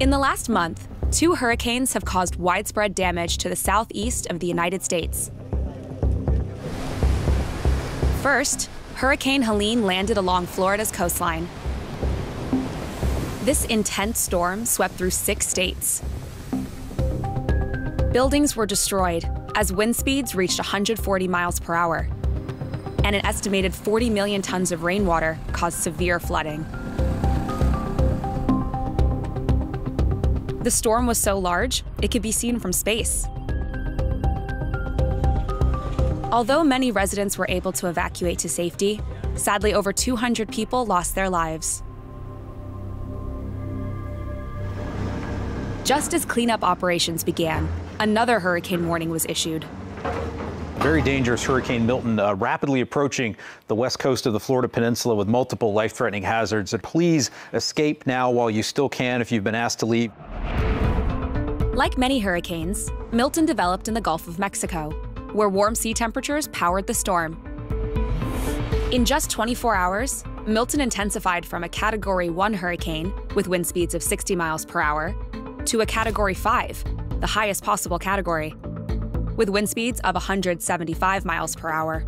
In the last month, 2 hurricanes have caused widespread damage to the southeast of the United States. First, Hurricane Helene landed along Florida's coastline. This intense storm swept through 6 states. Buildings were destroyed as wind speeds reached 140 miles per hour, and an estimated 40 million tons of rainwater caused severe flooding. The storm was so large, it could be seen from space. Although many residents were able to evacuate to safety, sadly over 200 people lost their lives. Just as cleanup operations began, another hurricane warning was issued. Very dangerous Hurricane Milton rapidly approaching the west coast of the Florida Peninsula with multiple life-threatening hazards. And please escape now while you still can if you've been asked to leave. Like many hurricanes, Milton developed in the Gulf of Mexico, where warm sea temperatures powered the storm. In just 24 hours, Milton intensified from a Category 1 hurricane with wind speeds of 60 miles per hour to a Category 5, the highest possible category, with wind speeds of 175 miles per hour.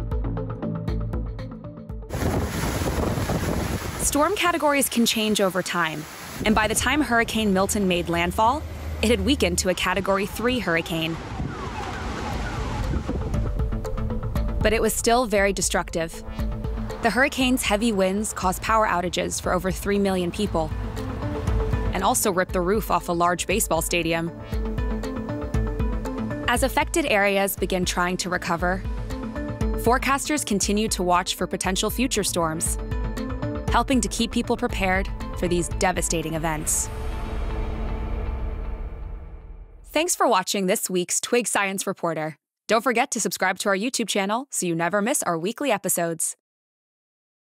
Storm categories can change over time, and by the time Hurricane Milton made landfall, it had weakened to a Category 3 hurricane. But it was still very destructive. The hurricane's heavy winds caused power outages for over 3 million people, and also ripped the roof off a large baseball stadium. As affected areas begin trying to recover, forecasters continue to watch for potential future storms, helping to keep people prepared for these devastating events. Thanks for watching this week's Twig Science Reporter. Don't forget to subscribe to our YouTube channel so you never miss our weekly episodes.